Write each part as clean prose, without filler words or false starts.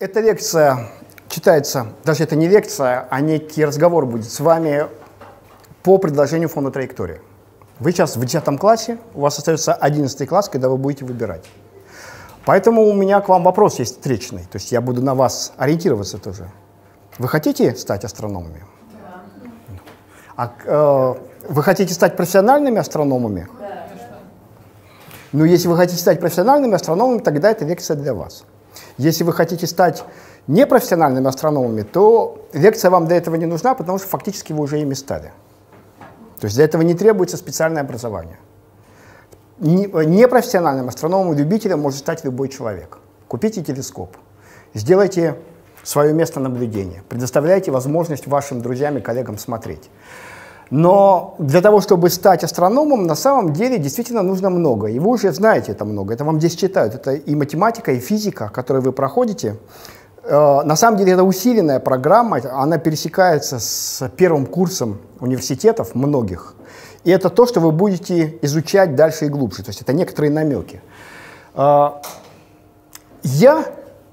Эта лекция читается, даже это не лекция, а некий разговор будет с вами по предложению фонда «Траектория». Вы сейчас в 10 классе, у вас остается 11 класс, когда вы будете выбирать. Поэтому у меня к вам вопрос есть встречный, то есть я буду на вас ориентироваться тоже. Вы хотите стать астрономами? Да. А, вы хотите стать профессиональными астрономами? Да. Ну, если вы хотите стать профессиональными астрономами, тогда эта лекция для вас. Если вы хотите стать непрофессиональными астрономами, то лекция вам для этого не нужна, потому что фактически вы уже ими стали. То есть для этого не требуется специальное образование. Непрофессиональным астрономом и любителем может стать любой человек. Купите телескоп, сделайте свое место наблюдения, предоставляйте возможность вашим друзьям и коллегам смотреть. Но для того, чтобы стать астрономом, на самом деле действительно нужно много. И вы уже знаете это много, это вам здесь читают. Это и математика, и физика, которую вы проходите. На самом деле это усиленная программа, она пересекается с первым курсом университетов многих. И это то, что вы будете изучать дальше и глубже. То есть это некоторые намеки. Я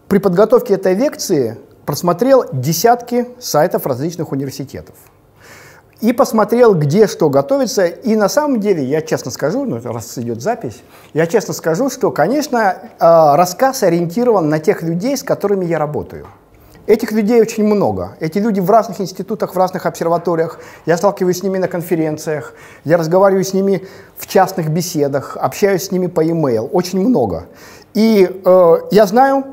при подготовке этой лекции просмотрел десятки сайтов различных университетов. И посмотрел, где что готовится. И на самом деле, я честно скажу, ну, раз идет запись, я честно скажу, что, конечно, рассказ ориентирован на тех людей, с которыми я работаю. Этих людей очень много. Эти люди в разных институтах, в разных обсерваториях. Я сталкиваюсь с ними на конференциях, я разговариваю с ними в частных беседах, общаюсь с ними по e-mail. Очень много. И я знаю,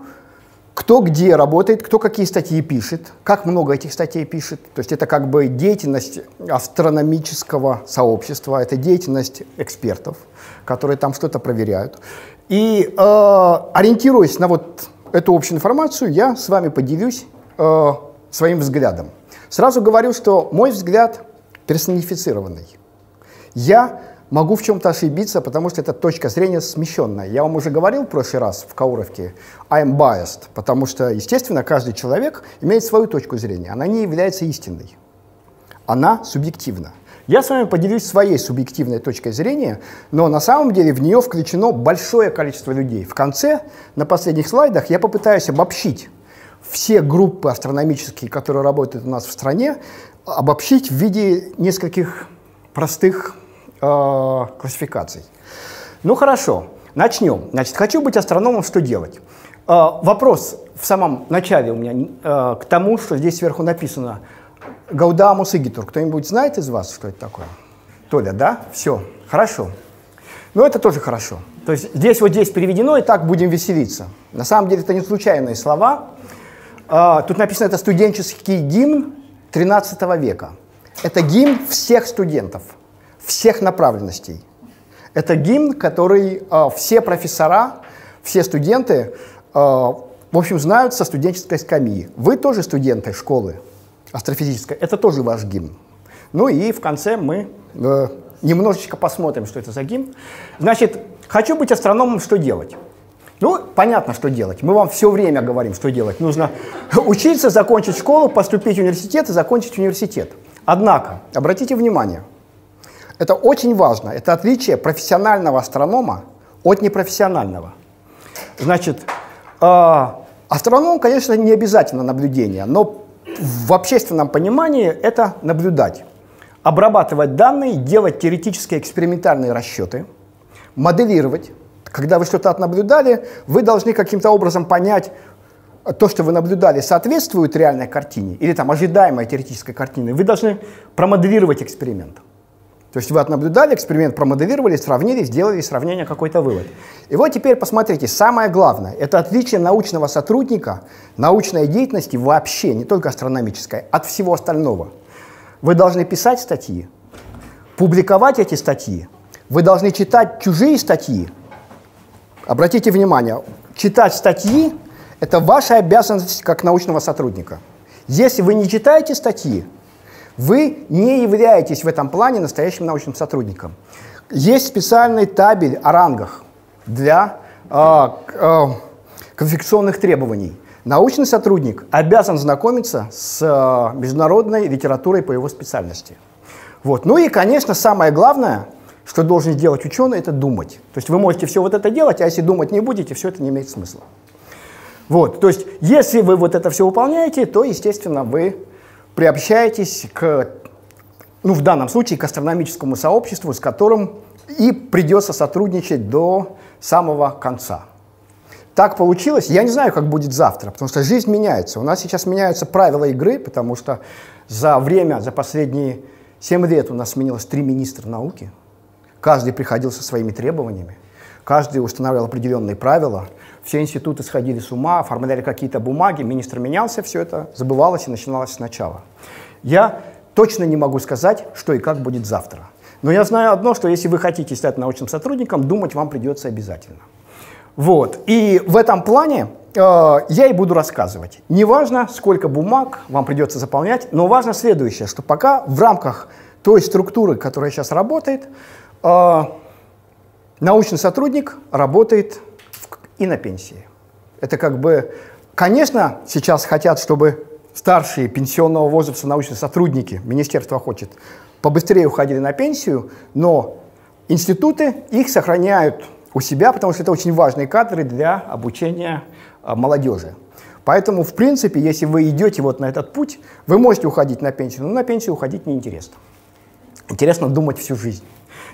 кто где работает, кто какие статьи пишет, как много этих статей пишет. То есть это как бы деятельность астрономического сообщества, это деятельность экспертов, которые там что-то проверяют. И ориентируясь на вот эту общую информацию, я с вами поделюсь своим взглядом. Сразу говорю, что мой взгляд персонифицированный. Я могу в чем-то ошибиться, потому что эта точка зрения смещенная. Я вам уже говорил в прошлый раз в Кауровке «I'm biased», потому что, естественно, каждый человек имеет свою точку зрения. Она не является истинной. Она субъективна. Я с вами поделюсь своей субъективной точкой зрения, но на самом деле в нее включено большое количество людей. В конце, на последних слайдах, я попытаюсь обобщить все группы астрономические, которые работают у нас в стране, обобщить в виде нескольких простых классификаций. Ну хорошо, начнем. Значит, хочу быть астрономом, что делать? Вопрос в самом начале у меня к тому, что здесь сверху написано Гаудаамус Игитур. Кто-нибудь знает из вас, что это такое? Толя, да? Все, хорошо. Но это тоже хорошо. То есть здесь вот здесь переведено, и так будем веселиться. На самом деле это не случайные слова. Тут написано, это студенческий гимн 13 века. Это гимн всех студентов. Всех направленностей. Это гимн, который все профессора, все студенты, в общем, знают со студенческой скамьи. Вы тоже студенты школы астрофизической, это тоже ваш гимн. Ну и в конце мы немножечко посмотрим, что это за гимн. Значит, хочу быть астрономом, что делать? Ну, понятно, что делать. Мы вам все время говорим, что делать. Нужно учиться, закончить школу, поступить в университет и закончить университет. Однако, обратите внимание, это очень важно. Это отличие профессионального астронома от непрофессионального. Значит, астроном, конечно, не обязательно наблюдение, но в общественном понимании это наблюдать, обрабатывать данные, делать теоретические экспериментальные расчеты, моделировать. Когда вы что-то отнаблюдали, вы должны каким-то образом понять, то, что вы наблюдали, соответствует реальной картине или там ожидаемой теоретической картине. Вы должны промоделировать эксперимент. То есть вы отнаблюдали эксперимент, промоделировали, сравнили, сделали сравнение, какой-то вывод. И вот теперь посмотрите, самое главное, это отличие научного сотрудника, научной деятельности вообще, не только астрономической, от всего остального. Вы должны писать статьи, публиковать эти статьи, вы должны читать чужие статьи. Обратите внимание, читать статьи – это ваша обязанность как научного сотрудника. Если вы не читаете статьи, вы не являетесь в этом плане настоящим научным сотрудником. Есть специальный табель о рангах для квалификационных требований. Научный сотрудник обязан знакомиться с международной литературой по его специальности. Вот. Ну и, конечно, самое главное, что должен сделать ученый, это думать. То есть вы можете все вот это делать, а если думать не будете, все это не имеет смысла. Вот, то есть, если вы вот это все выполняете, то, естественно, вы приобщаетесь к, ну, в данном случае, к астрономическому сообществу, с которым и придется сотрудничать до самого конца. Так получилось. Я не знаю, как будет завтра, потому что жизнь меняется. У нас сейчас меняются правила игры, потому что за время, за последние 7 лет у нас сменилось 3 министра науки. Каждый приходил со своими требованиями, каждый устанавливал определенные правила. Все институты сходили с ума, оформляли какие-то бумаги, министр менялся, все это забывалось и начиналось сначала. Я точно не могу сказать, что и как будет завтра. Но я знаю одно, что если вы хотите стать научным сотрудником, думать вам придется обязательно. Вот. И в этом плане я и буду рассказывать. Неважно, сколько бумаг вам придется заполнять, но важно следующее, что пока в рамках той структуры, которая сейчас работает, научный сотрудник работает и на пенсии. Это как бы, конечно, сейчас хотят, чтобы старшие пенсионного возраста научные сотрудники, министерство хочет, побыстрее уходили на пенсию, но институты их сохраняют у себя, потому что это очень важные кадры для обучения молодежи. Поэтому, в принципе, если вы идете вот на этот путь, вы можете уходить на пенсию, но на пенсию уходить неинтересно. Интересно думать всю жизнь.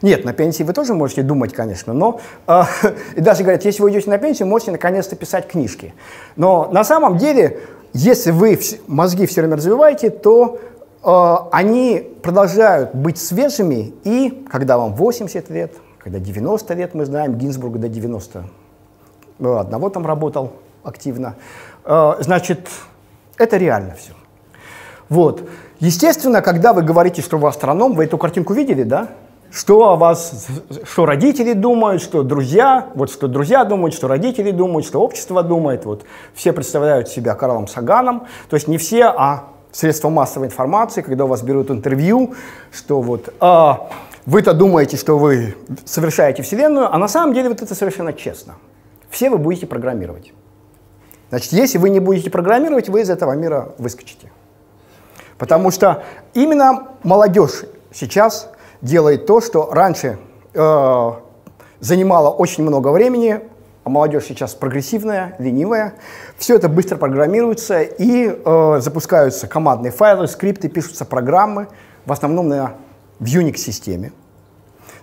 Нет, на пенсии вы тоже можете думать, конечно, но и даже говорят, если вы идете на пенсию, можете наконец-то писать книжки. Но на самом деле, если вы мозги все время развиваете, то они продолжают быть свежими, и когда вам 80 лет, когда 90 лет, мы знаем, Гинзбург до 91 там работал активно, значит, это реально все. Вот. Естественно, когда вы говорите, что вы астроном, вы эту картинку видели, да? Что о вас, что родители думают, что друзья, вот что друзья думают, что родители думают, что общество думает. Вот все представляют себя Карлом Саганом, то есть не все, а средства массовой информации, когда у вас берут интервью, что вот вы-то думаете, что вы совершаете Вселенную, а на самом деле вот это совершенно честно. Все вы будете программировать. Значит, если вы не будете программировать, вы из этого мира выскочите. Потому что именно молодежь сейчас делает то, что раньше занимало очень много времени, а молодежь сейчас прогрессивная, ленивая. Все это быстро программируется, и запускаются командные файлы, скрипты, пишутся программы, в основном в Unix-системе,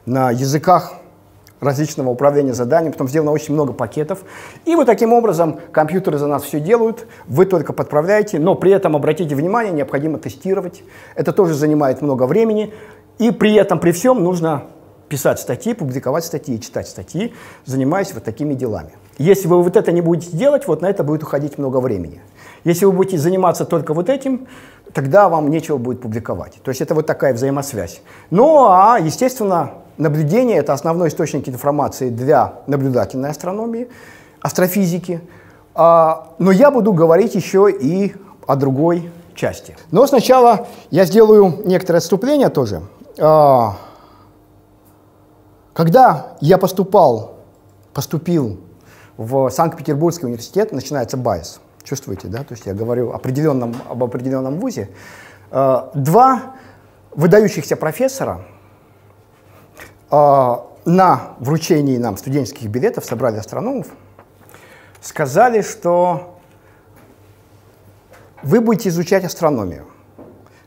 на языках различного управления заданием, потом сделано очень много пакетов. И вот таким образом компьютеры за нас все делают, вы только подправляете, но при этом, обратите внимание, необходимо тестировать. Это тоже занимает много времени. И при этом, при всем, нужно писать статьи, публиковать статьи, читать статьи, занимаясь вот такими делами. Если вы вот это не будете делать, вот на это будет уходить много времени. Если вы будете заниматься только вот этим, тогда вам нечего будет публиковать. То есть это вот такая взаимосвязь. Ну, а, естественно, наблюдение – это основной источник информации для наблюдательной астрономии, астрофизики. Но я буду говорить еще и о другой части. Но сначала я сделаю некоторое отступление тоже. Когда я поступил в Санкт-Петербургский университет, начинается БАИС. Чувствуете, да? То есть я говорю об определенном вузе. Два выдающихся профессора на вручении нам студенческих билетов, собрали астрономов, сказали, что вы будете изучать астрономию.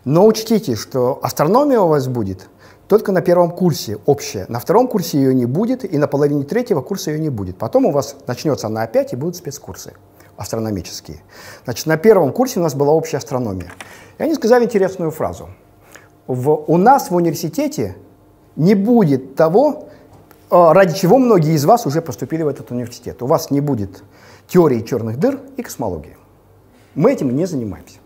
Но учтите, что астрономия у вас будет только на первом курсе общая. На втором курсе ее не будет, и на половине третьего курса ее не будет. Потом у вас начнется она опять, и будут спецкурсы астрономические. Значит, на первом курсе у нас была общая астрономия. И они сказали интересную фразу. У нас в университете не будет того, ради чего многие из вас уже поступили в этот университет. У вас не будет теории черных дыр и космологии. Мы этим не занимаемся.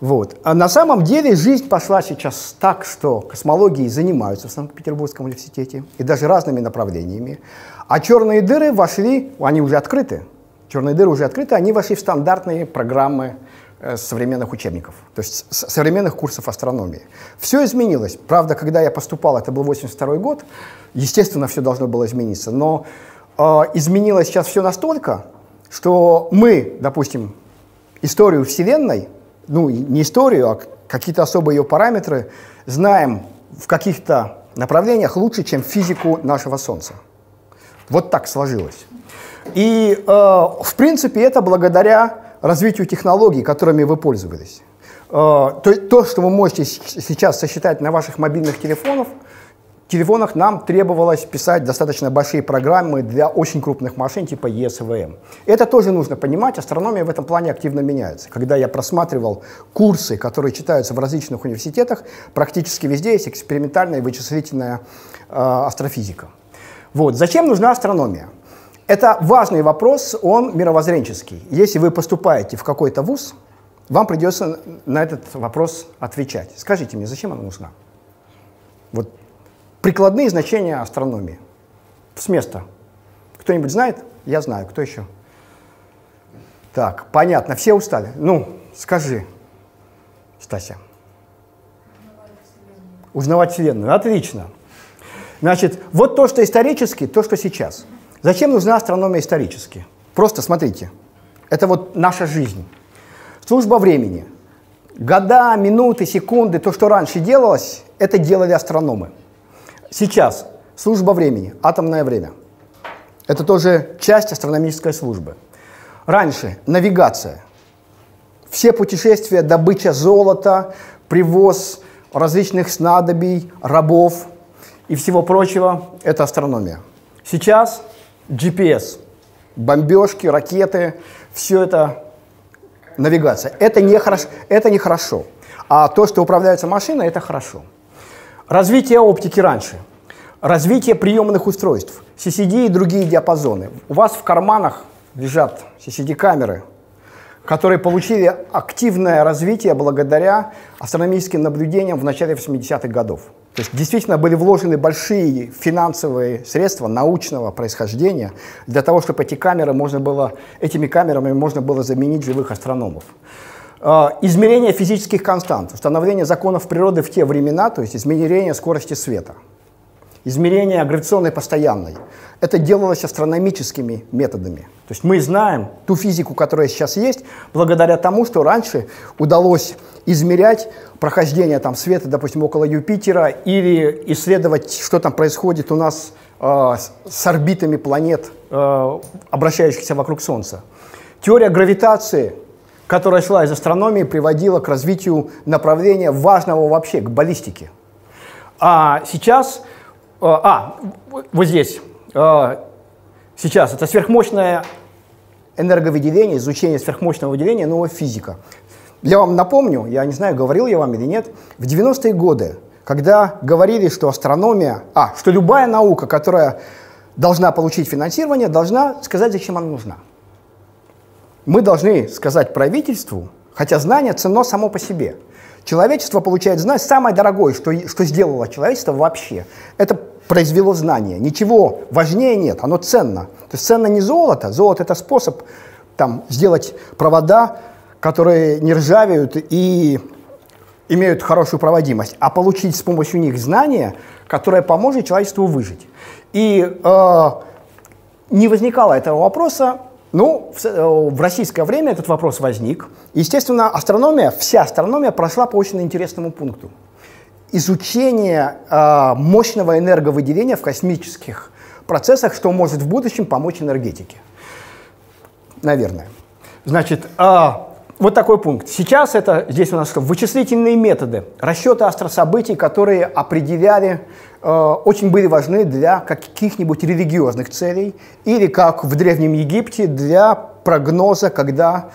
Вот. А на самом деле жизнь пошла сейчас так, что космологией занимаются в Санкт-Петербургском университете и даже разными направлениями. А черные дыры вошли, они уже открыты, черные дыры уже открыты, они вошли в стандартные программы современных учебников, то есть современных курсов астрономии. Все изменилось. Правда, когда я поступал, это был 1982 год, естественно, все должно было измениться, но изменилось сейчас все настолько, что мы, допустим, историю Вселенной, ну, не историю, а какие-то особые ее параметры, знаем в каких-то направлениях лучше, чем физику нашего Солнца. Вот так сложилось. И, в принципе, это благодаря развитию технологий, которыми вы пользовались. То, что вы можете сейчас сосчитать на ваших мобильных телефонах, нам требовалось писать достаточно большие программы для очень крупных машин типа ЕСВМ. Это тоже нужно понимать, астрономия в этом плане активно меняется. Когда я просматривал курсы, которые читаются в различных университетах, практически везде есть экспериментальная и вычислительная астрофизика. Вот. Зачем нужна астрономия? Это важный вопрос, он мировоззренческий. Если вы поступаете в какой-то вуз, вам придется на этот вопрос отвечать. Скажите мне, зачем она нужна? Вот прикладные значения астрономии. С места. Кто-нибудь знает? Я знаю. Кто еще? Так, понятно. Все устали. Ну, скажи, Стася. Узнавать Вселенную. Отлично. Значит, вот то, что исторически, то, что сейчас. Зачем нужна астрономия исторически? Просто смотрите, это вот наша жизнь. Служба времени. Года, минуты, секунды, то, что раньше делалось, это делали астрономы. Сейчас служба времени, атомное время. Это тоже часть астрономической службы. Раньше навигация. Все путешествия, добыча золота, привоз различных снадобий, рабов и всего прочего, это астрономия. Сейчас GPS, бомбежки, ракеты, все это навигация. Это нехорошо. А то, что управляется машиной, это хорошо. Развитие оптики раньше. Развитие приемных устройств. CCD и другие диапазоны. У вас в карманах лежат CCD-камеры, которые получили активное развитие благодаря астрономическим наблюдениям в начале 80-х годов. То есть действительно были вложены большие финансовые средства научного происхождения для того, чтобы этими камерами можно было заменить живых астрономов. Измерение физических констант, установление законов природы в те времена, то есть измерение скорости света, измерение гравитационной постоянной. Это делалось астрономическими методами. То есть мы знаем ту физику, которая сейчас есть, благодаря тому, что раньше удалось измерять прохождение там света, допустим, около Юпитера, или исследовать, что там происходит у нас с орбитами планет, обращающихся вокруг Солнца. Теория гравитации, которая шла из астрономии, приводила к развитию направления важного вообще, к баллистике. А сейчас... вот здесь. Сейчас это сверхмощное энерговыделение, изучение сверхмощного выделения, новая физика. Я вам напомню, я не знаю, говорил я вам или нет, в 90-е годы, когда говорили, что астрономия, что любая наука, которая должна получить финансирование, должна сказать, зачем она нужна. Мы должны сказать правительству, хотя знание ценно само по себе. Человечество получает знание, самое дорогое, что сделало человечество вообще, это произвело знание. Ничего важнее нет, оно ценно. То есть ценно не золото, золото — это способ там сделать провода, которые не ржавеют и имеют хорошую проводимость, а получить с помощью них знание, которое поможет человечеству выжить. И не возникало этого вопроса. Ну, в российское время этот вопрос возник. Естественно, астрономия, вся астрономия прошла по очень интересному пункту. Изучение мощного энерговыделения в космических процессах, что может в будущем помочь энергетике. Наверное. Значит, вот такой пункт. Сейчас это, здесь у нас что? Вычислительные методы расчета астрособытий, которые определяли, очень были важны для каких-нибудь религиозных целей, или, как в Древнем Египте, для прогноза, когда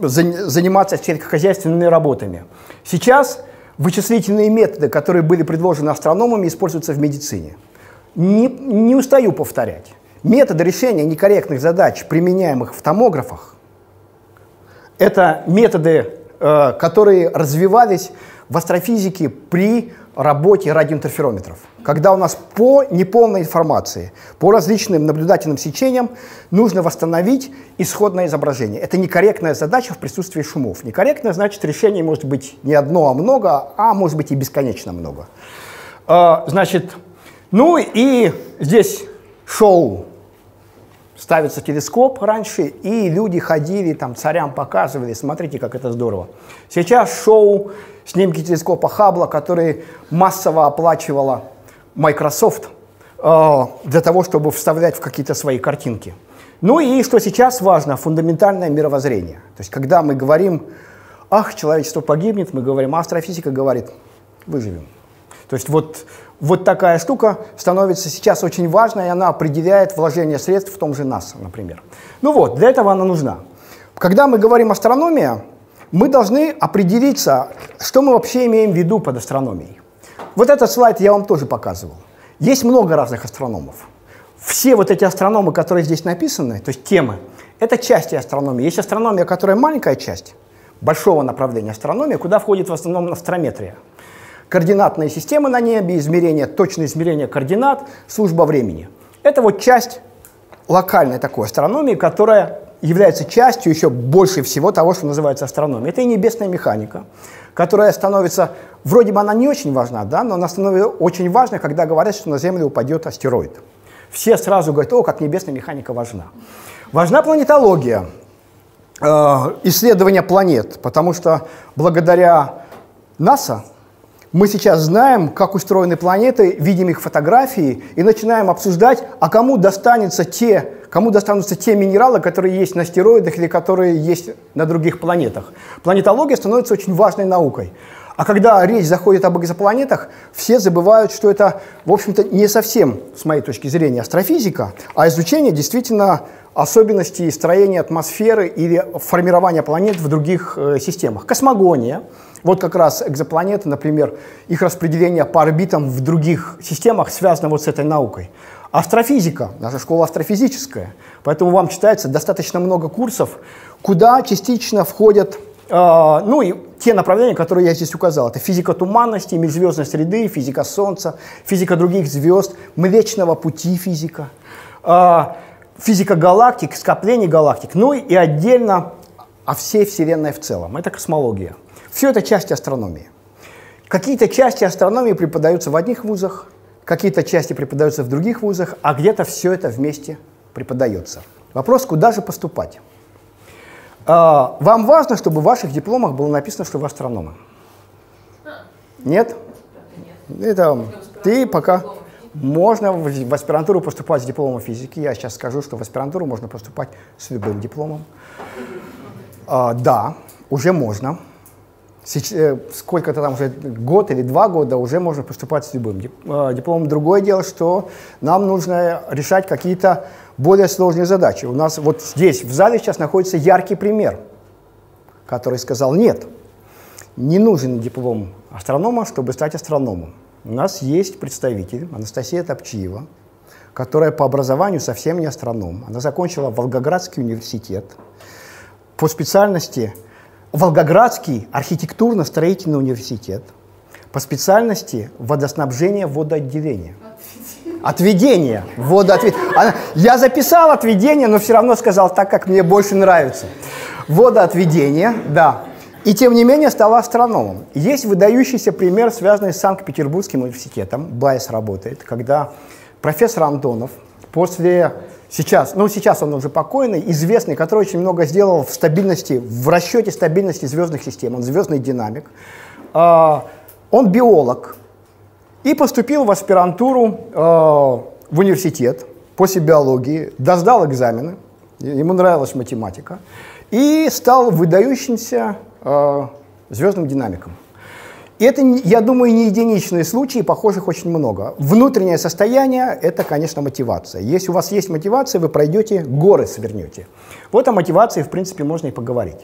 заниматься сельскохозяйственными работами. Сейчас вычислительные методы, которые были предложены астрономами, используются в медицине. Не устаю повторять. Методы решения некорректных задач, применяемых в томографах, это методы, которые развивались в астрофизике при работе радиоинтерферометров. Когда у нас по неполной информации, по различным наблюдательным сечениям нужно восстановить исходное изображение. Это некорректная задача в присутствии шумов. Некорректное значит, решение может быть не одно, а много, а может быть и бесконечно много. Значит, ну и здесь шоу. Ставится телескоп раньше, и люди ходили, там, царям показывали, смотрите, как это здорово. Сейчас шоу, снимки телескопа Хаббла, которые массово оплачивала Microsoft для того, чтобы вставлять в какие-то свои картинки. Ну и, что сейчас важно, фундаментальное мировоззрение. То есть, когда мы говорим, ах, человечество погибнет, мы говорим, астрофизика говорит, выживем. То есть, вот такая штука становится сейчас очень важной, и она определяет вложение средств в том же НАСА, например. Ну вот, для этого она нужна. Когда мы говорим астрономия, мы должны определиться, что мы вообще имеем в виду под астрономией. Вот этот слайд я вам тоже показывал. Есть много разных астрономов. Все вот эти астрономы, которые здесь написаны, то есть темы, это части астрономии. Есть астрономия, которая маленькая часть большого направления астрономии, куда входит в основном астрометрия. Координатные системы на небе, измерения, точные измерения координат, служба времени. Это вот часть локальной такой астрономии, которая является частью еще больше всего того, что называется астрономией. Это и небесная механика, которая становится, вроде бы она не очень важна, да, но она становится очень важной, когда говорят, что на Землю упадет астероид. Все сразу говорят, о, как небесная механика важна. Важна планетология, исследование планет, потому что благодаря НАСА мы сейчас знаем, как устроены планеты, видим их фотографии и начинаем обсуждать, а кому достанутся те минералы, которые есть на астероидах или которые есть на других планетах. Планетология становится очень важной наукой. А когда речь заходит об экзопланетах, все забывают, что это, в общем-то, не совсем, с моей точки зрения, астрофизика, а изучение действительно особенностей строения атмосферы или формирования планет в других системах. Космогония. Вот как раз экзопланеты, например, их распределение по орбитам в других системах связано вот с этой наукой. Астрофизика, наша школа астрофизическая, поэтому вам читается достаточно много курсов, куда частично входят, ну и те направления, которые я здесь указал. Это физика туманности, межзвездной среды, физика Солнца, физика других звезд, Млечного Пути физика, физика галактик, скоплений галактик, ну и отдельно о всей Вселенной в целом. Это космология. Все это части астрономии. Какие-то части астрономии преподаются в одних вузах, какие-то части преподаются в других вузах, а где-то все это вместе преподается. Вопрос, куда же поступать? Вам важно, чтобы в ваших дипломах было написано, что вы астрономы? Нет? Это ты пока... Можно в аспирантуру поступать с дипломом физики. Я сейчас скажу, что в аспирантуру можно поступать с любым дипломом. Да, уже можно. Сколько-то там уже, год или 2 года, уже можно поступать с любым дипломом. Другое дело, что нам нужно решать какие-то более сложные задачи. У нас вот здесь, в зале, сейчас находится яркий пример, который сказал, нет, не нужен диплом астронома, чтобы стать астрономом. У нас есть представитель, Анастасия Топчиева, которая по образованию совсем не астроном. Она закончила Волгоградский университет по специальности... Волгоградский архитектурно-строительный университет по специальности водоснабжение, водоотделение. Отведение. Водоотведение. Я записал отведение, но все равно сказал так, как мне больше нравится. Водоотведение, да. И тем не менее стала астрономом. Есть выдающийся пример, связанный с Санкт-Петербургским университетом. БАИС работает, когда профессор Антонов после... Сейчас он уже покойный, известный, который очень много сделал в стабильности, в расчете стабильности звездных систем, он звездный динамик. Он биолог и поступил в аспирантуру в университет после биологии, доздал экзамены, ему нравилась математика, и стал выдающимся звездным динамиком. И это, я думаю, не единичные случаи, похожих очень много. Внутреннее состояние – это, конечно, мотивация. Если у вас есть мотивация, вы пройдете, горы свернете. Вот о мотивации, в принципе, можно и поговорить.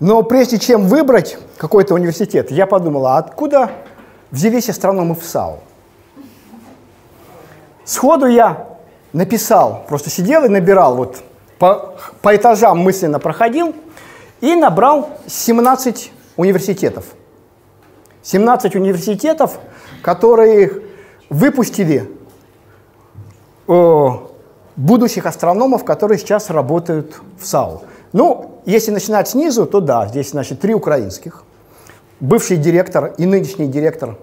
Но прежде чем выбрать какой-то университет, я подумала, откуда взялись астрономы в САУ? Сходу я написал, просто сидел и набирал, вот по этажам мысленно проходил, и набрал 17 университетов. 17 университетов, которые выпустили будущих астрономов, которые сейчас работают в САУ. Ну, если начинать снизу, то да, здесь, значит, 3 украинских. Бывший директор и нынешний директор,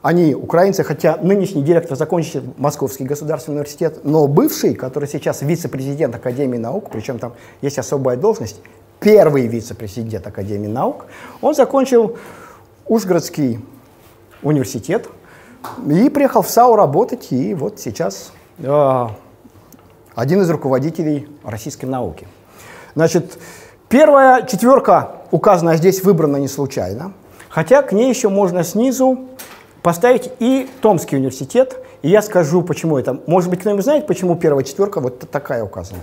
они украинцы, хотя нынешний директор закончил Московский государственный университет, но бывший, который сейчас вице-президент Академии наук, причем там есть особая должность, первый вице-президент Академии наук, он закончил Ужгородский университет, и приехал в САУ работать, и вот сейчас один из руководителей российской науки. Значит, первая четверка, указанная здесь, выбрана не случайно, хотя к ней еще можно снизу поставить и Томский университет. И я скажу, почему это. Может быть, кто-нибудь знает, почему первая четверка вот такая указана?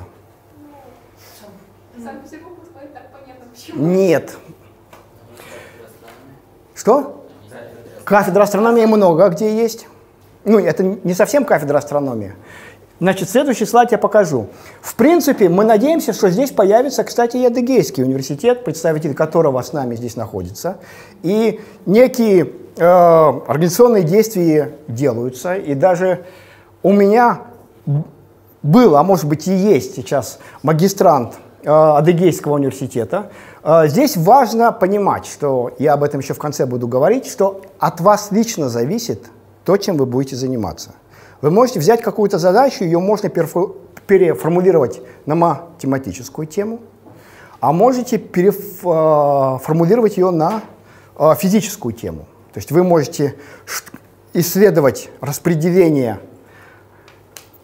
Нет. Что? Кафедра астрономии много где есть. Ну, это не совсем кафедра астрономии. Значит, следующий слайд я покажу. В принципе, мы надеемся, что здесь появится, кстати, и Адыгейский университет, представитель которого с нами здесь находится. И некие организационные действия делаются. И даже у меня был, а может быть и есть сейчас, магистрант Адыгейского университета. Здесь важно понимать, что я об этом еще в конце буду говорить, что от вас лично зависит то, чем вы будете заниматься. Вы можете взять какую-то задачу, ее можно переформулировать на математическую тему, а можете переформулировать ее на физическую тему. То есть вы можете исследовать распределение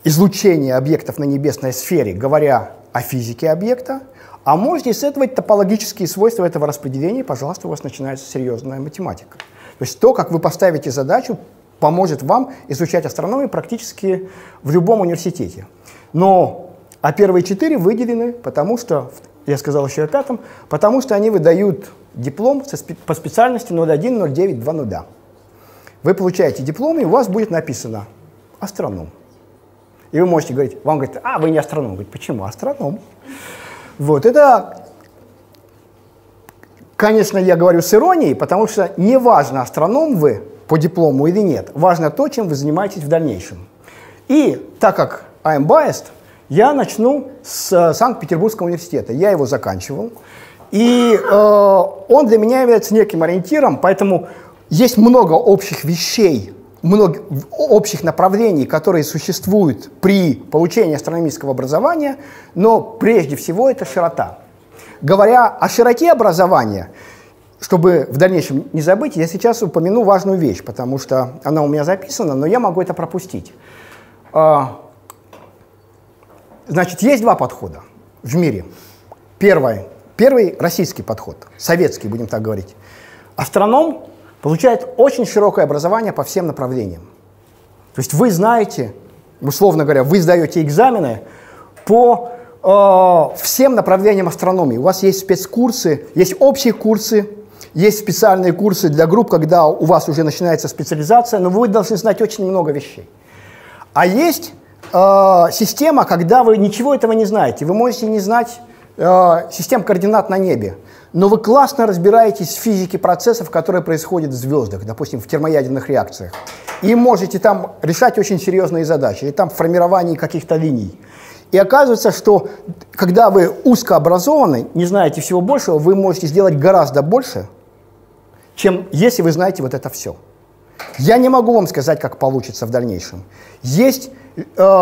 излучения объектов на небесной сфере, говоря о физике объекта, а можете исследовать топологические свойства этого распределения, и, пожалуйста, у вас начинается серьезная математика. То есть то, как вы поставите задачу, поможет вам изучать астрономию практически в любом университете. Но а первые четыре выделены, потому что, я сказал еще о пятом, потому что они выдают диплом по специальности 01, 09, 20. Вы получаете диплом, и у вас будет написано «Астроном». И вы можете говорить, вам говорят, а вы не астроном. Говорит, почему? Астроном. Вот это, конечно, я говорю с иронией, потому что не важно, астроном вы по диплому или нет, важно то, чем вы занимаетесь в дальнейшем. И так как I'm biased, я начну с Санкт-Петербургского университета. Я его заканчивал, и он для меня является неким ориентиром, поэтому есть много общих вещей, много общих направлений, которые существуют при получении астрономического образования, но прежде всего это широта. Говоря о широте образования, чтобы в дальнейшем не забыть, я сейчас упомяну важную вещь, потому что она у меня записана, но я могу это пропустить. Значит, есть два подхода в мире. Первый российский подход, советский, будем так говорить. Астроном получает очень широкое образование по всем направлениям. То есть вы знаете, условно говоря, вы сдаете экзамены по всем направлениям астрономии. У вас есть спецкурсы, есть общие курсы, есть специальные курсы для групп, когда у вас уже начинается специализация, но вы должны знать очень много вещей. А есть система, когда вы ничего этого не знаете. Вы можете не знать систем координат на небе, но вы классно разбираетесь в физике процессов, которые происходят в звездах, допустим, в термоядерных реакциях, и можете там решать очень серьезные задачи, и там формирование каких-то линий. И оказывается, что когда вы узкообразованы, не знаете всего большего, вы можете сделать гораздо больше, чем если вы знаете вот это все. Я не могу вам сказать, как получится в дальнейшем. Есть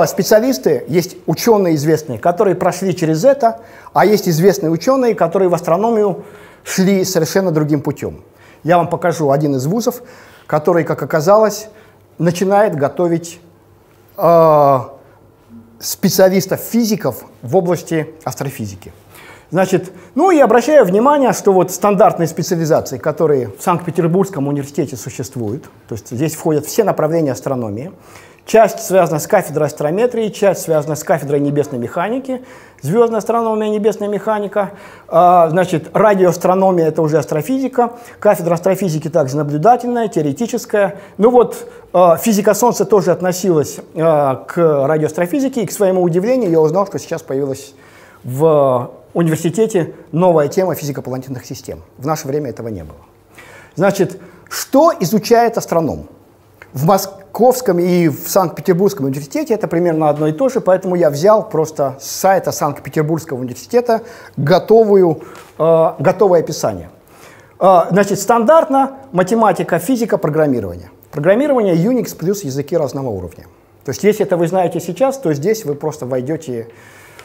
специалисты, есть ученые известные, которые прошли через это, а есть известные ученые, которые в астрономию шли совершенно другим путем. Я вам покажу один из вузов, который, как оказалось, начинает готовить специалистов-физиков в области астрофизики. Значит, ну и обращаю внимание, что вот стандартные специализации, которые в Санкт-Петербургском университете существуют, то есть здесь входят все направления астрономии, часть связана с кафедрой астрометрии, часть связана с кафедрой небесной механики, звездная астрономия, небесная механика, значит, радиоастрономия — это уже астрофизика, кафедра астрофизики также наблюдательная, теоретическая. Ну вот, физика Солнца тоже относилась к радиоастрофизике, и к своему удивлению я узнал, что сейчас появилась в университете новая тема физико-планетных систем. В наше время этого не было. Значит, что изучает астроном? В Московском и в Санкт-Петербургском университете это примерно одно и то же, поэтому я взял просто с сайта Санкт-Петербургского университета готовое описание. Значит, стандартно математика, физика, программирование. Программирование Unix плюс языки разного уровня. То есть если это вы знаете сейчас, то здесь вы просто войдете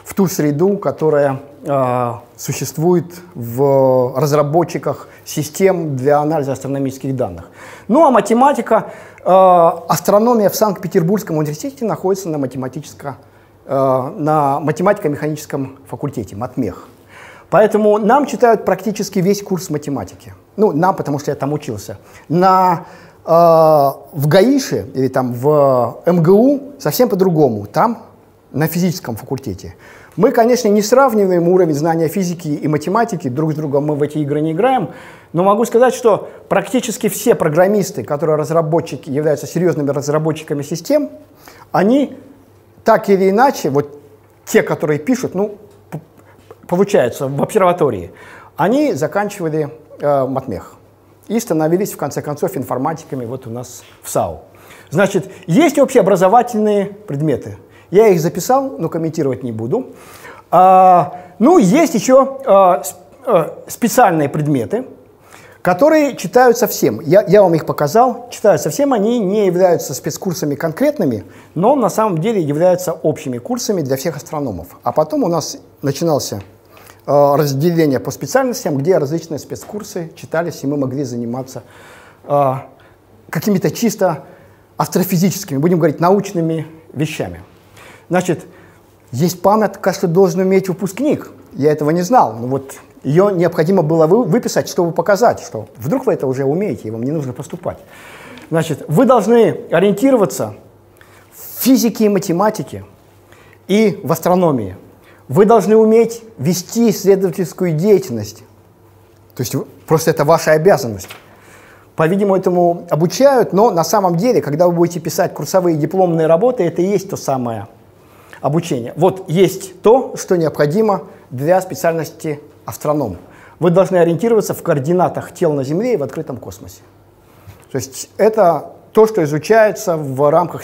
в ту среду, которая существует в разработчиках систем для анализа астрономических данных. Ну а математика, астрономия в Санкт-Петербургском университете находится на математическом на математико-механическом факультете, матмех. Поэтому нам читают практически весь курс математики. Ну, нам, потому что я там учился. В ГАИШе или там в МГУ совсем по-другому. Там, на физическом факультете. Мы, конечно, не сравниваем уровень знания физики и математики друг с другом, мы в эти игры не играем, но могу сказать, что практически все программисты, которые разработчики, являются серьезными разработчиками систем, они так или иначе, вот те, которые пишут, ну, получается, в обсерватории, они заканчивали матмех и становились, в конце концов, информатиками вот у нас в САУ. Значит, есть общеобразовательные предметы. Я их записал, но комментировать не буду. Ну, есть еще специальные предметы, которые читаются всем. Я вам их показал. Читаются всем, они не являются спецкурсами конкретными, но на самом деле являются общими курсами для всех астрономов. А потом у нас начинался разделение по специальностям, где различные спецкурсы читались, и мы могли заниматься какими-то чисто астрофизическими, будем говорить, научными вещами. Значит, есть памятка, что должен уметь выпускник. Я этого не знал, но вот ее необходимо было выписать, чтобы показать, что вдруг вы это уже умеете, и вам не нужно поступать. Значит, вы должны ориентироваться в физике и математике и в астрономии. Вы должны уметь вести исследовательскую деятельность. То есть просто это ваша обязанность. По-видимому, этому обучают, но на самом деле, когда вы будете писать курсовые дипломные работы, это и есть то самое обучение. Вот есть то, что необходимо для специальности астроном. Вы должны ориентироваться в координатах тел на Земле и в открытом космосе. То есть это то, что изучается в рамках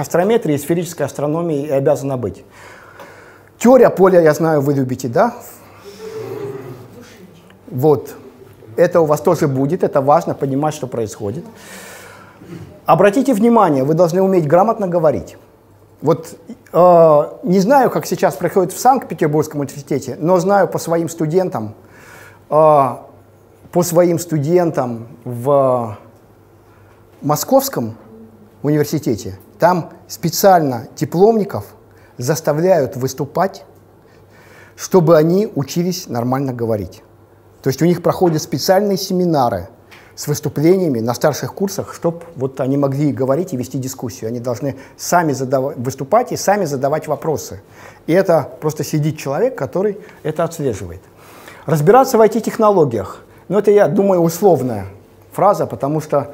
астрометрии, сферической астрономии и обязано быть. Теория поля, я знаю, вы любите, да? Вот. Это у вас тоже будет, это важно понимать, что происходит. Обратите внимание, вы должны уметь грамотно говорить. Вот не знаю, как сейчас происходит в Санкт-Петербургском университете, но знаю по своим студентам в Московском университете, там специально дипломников заставляют выступать, чтобы они учились нормально говорить. То есть у них проходят специальные семинары с выступлениями на старших курсах, чтобы вот они могли говорить и вести дискуссию. Они должны сами выступать и сами задавать вопросы. И это просто сидит человек, который это отслеживает. Разбираться в IT-технологиях. Ну, это, я думаю, условная фраза, потому что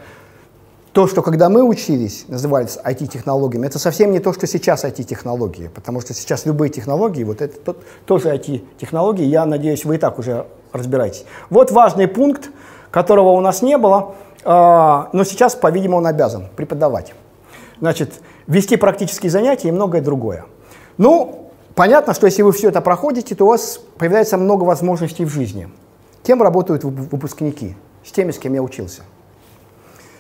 то, что когда мы учились, назывались IT-технологиями, это совсем не то, что сейчас IT-технологии, потому что сейчас любые технологии, вот это тоже IT-технологии, я надеюсь, вы и так уже разбираетесь. Вот важный пункт, которого у нас не было, но сейчас, по-видимому, он обязан преподавать. Значит, вести практические занятия и многое другое. Ну, понятно, что если вы все это проходите, то у вас появляется много возможностей в жизни. Кем работают выпускники? С теми, с кем я учился.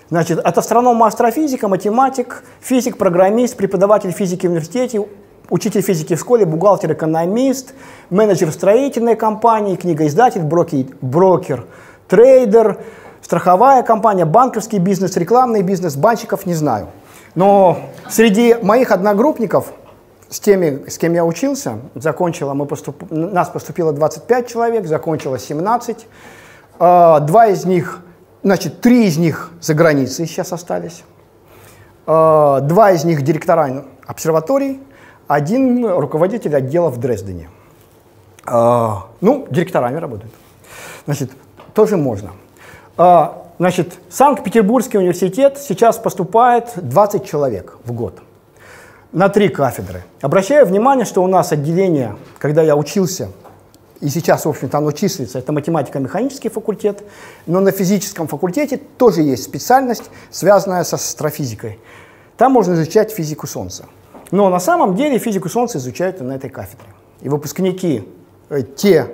Значит, от астронома, астрофизика, математик, физик, программист, преподаватель физики в университете, учитель физики в школе, бухгалтер, экономист, менеджер строительной компании, книгоиздатель, брокер, трейдер, страховая компания, банковский бизнес, рекламный бизнес, банщиков не знаю. Но среди моих одногруппников, с теми, с кем я учился, нас поступило 25 человек, закончило 17. Три из них за границей сейчас остались. Два из них директора обсерваторий, один руководитель отдела в Дрездене. Ну, директорами работают. Значит, тоже можно. Значит, Санкт-Петербургский университет сейчас поступает 20 человек в год на 3 кафедры. Обращаю внимание, что у нас отделение, когда я учился, и сейчас, в общем-то, оно числится, это математико-механический факультет, но на физическом факультете тоже есть специальность, связанная с астрофизикой. Там можно изучать физику Солнца. Но на самом деле физику Солнца изучают и на этой кафедре. И выпускники, те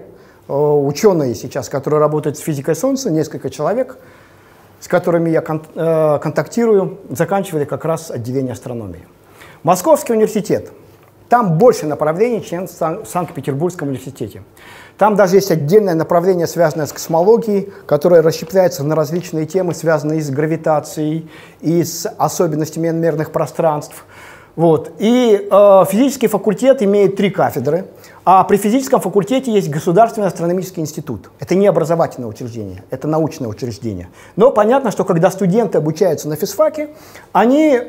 ученые сейчас, которые работают с физикой Солнца, несколько человек, с которыми я контактирую, заканчивали как раз отделение астрономии. Московский университет. Там больше направлений, чем в Санкт-Петербургском университете. Там даже есть отдельное направление, связанное с космологией, которое расщепляется на различные темы, связанные с гравитацией и с особенностями иномерных пространств. Вот. И физический факультет имеет 3 кафедры, а при физическом факультете есть Государственный астрономический институт. Это не образовательное учреждение, это научное учреждение. Но понятно, что когда студенты обучаются на физфаке, они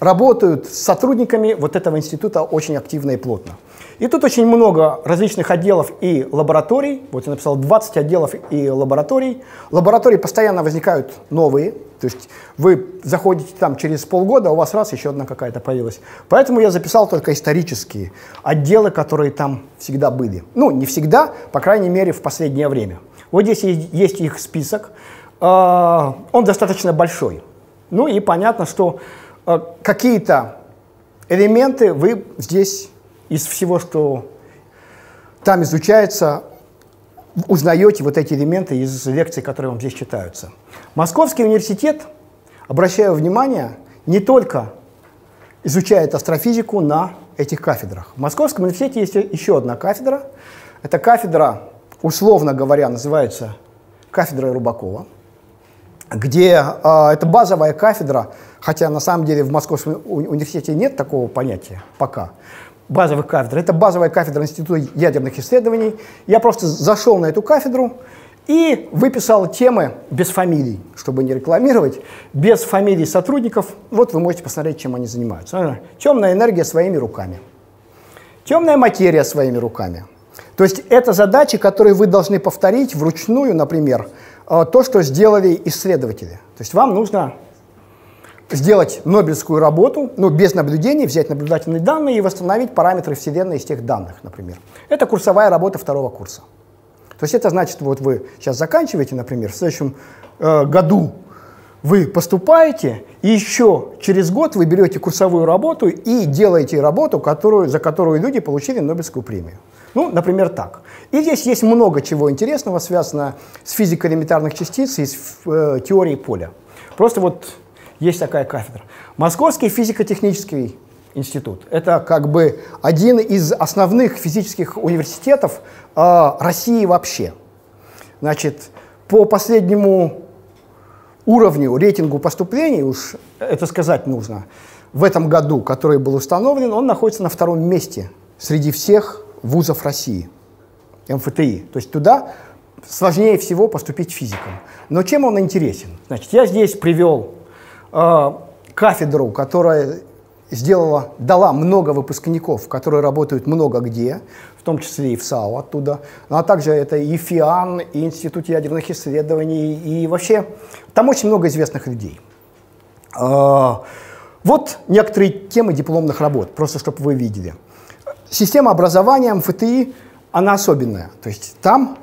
работают с сотрудниками вот этого института очень активно и плотно. И тут очень много различных отделов и лабораторий. Вот я написал 20 отделов и лабораторий. Лаборатории постоянно возникают новые. То есть вы заходите там через полгода, а у вас раз еще одна какая-то появилась. Поэтому я записал только исторические отделы, которые там всегда были. Ну, не всегда, по крайней мере, в последнее время. Вот здесь есть их список. Он достаточно большой. Ну и понятно, что какие-то элементы вы здесь из всего, что там изучается, узнаете вот эти элементы из лекций, которые вам здесь читаются. Московский университет, обращаю внимание, не только изучает астрофизику на этих кафедрах. В Московском университете есть еще одна кафедра. Эта кафедра, условно говоря, называется кафедрой Рубакова, где это базовая кафедра, хотя на самом деле в Московском университете нет такого понятия пока, базовых кафедр. Это базовая кафедра Института ядерных исследований. Я просто зашел на эту кафедру и выписал темы без фамилий, чтобы не рекламировать, без фамилий сотрудников. Вот вы можете посмотреть, чем они занимаются. Темная энергия своими руками. Темная материя своими руками. То есть это задачи, которые вы должны повторить вручную, например, то, что сделали исследователи. То есть вам нужно сделать нобелевскую работу, но без наблюдений, взять наблюдательные данные и восстановить параметры Вселенной из тех данных, например. Это курсовая работа второго курса. То есть это значит, вот вы сейчас заканчиваете, например, в следующем году вы поступаете, и еще через год вы берете курсовую работу и делаете работу, за которую люди получили Нобелевскую премию. Ну, например, так. И здесь есть много чего интересного, связано с физикой элементарных частиц и с теорией поля. Просто вот есть такая кафедра. Московский физико-технический институт. Это как бы один из основных физических университетов России вообще. Значит, по последнему уровню, рейтингу поступлений, уж это сказать нужно, в этом году, который был установлен, он находится на 2-м месте среди всех вузов России, МФТИ. То есть туда сложнее всего поступить физикам. Но чем он интересен? Значит, я здесь привел кафедру, которая дала много выпускников, которые работают много где, в том числе и в САУ оттуда, а также это и ФИАН, и Институт ядерных исследований, и вообще там очень много известных людей. Вот некоторые темы дипломных работ, просто чтобы вы видели. Система образования МФТИ, она особенная, то есть там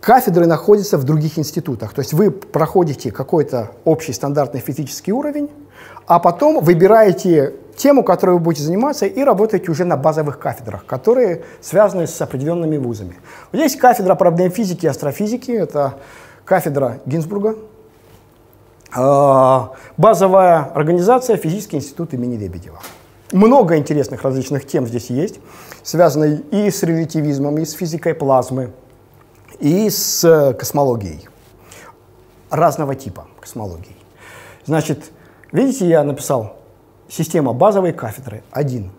кафедры находятся в других институтах. То есть вы проходите какой-то общий стандартный физический уровень, а потом выбираете тему, которой вы будете заниматься, и работаете уже на базовых кафедрах, которые связаны с определенными вузами. Здесь кафедра проблем физики и астрофизики. Это кафедра Гинзбурга. Базовая организация Физический институт имени Лебедева. Много интересных различных тем здесь есть, связанных и с релятивизмом, и с физикой плазмы, и с космологией, разного типа космологии. Значит, видите, я написал «Система базовой кафедры 1».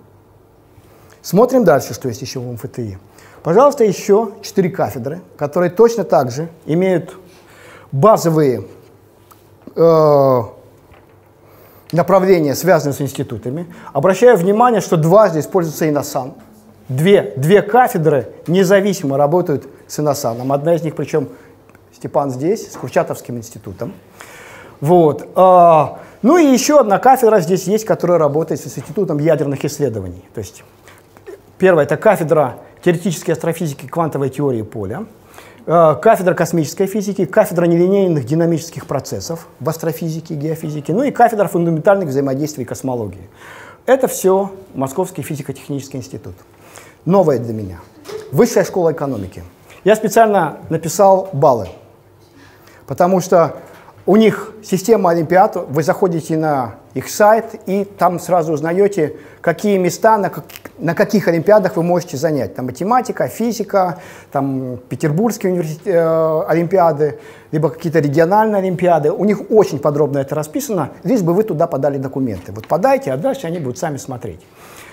Смотрим дальше, что есть еще в МФТИ. Пожалуйста, еще 4 кафедры, которые точно так же имеют базовые направления, связанные с институтами. Обращаю внимание, что дважды используется иносан. Две кафедры независимо работают с иносаном. Одна из них, причем Степан здесь, с Курчатовским институтом. Вот. Ну и еще одна кафедра здесь есть, которая работает с Институтом ядерных исследований. То есть первая — это кафедра теоретической астрофизики, квантовой теории поля, кафедра космической физики, кафедра нелинейных динамических процессов в астрофизике и геофизике, ну и кафедра фундаментальных взаимодействий и космологии. Это все Московский физико-технический институт. Новое для меня. Высшая школа экономики. Я специально написал баллы, потому что У них система олимпиад, вы заходите на их сайт и там сразу узнаете, какие места, на каких олимпиадах вы можете занять. Там математика, физика, там петербургские олимпиады, либо какие-то региональные олимпиады. У них очень подробно это расписано, лишь бы вы туда подали документы. Вот подайте, а дальше они будут сами смотреть.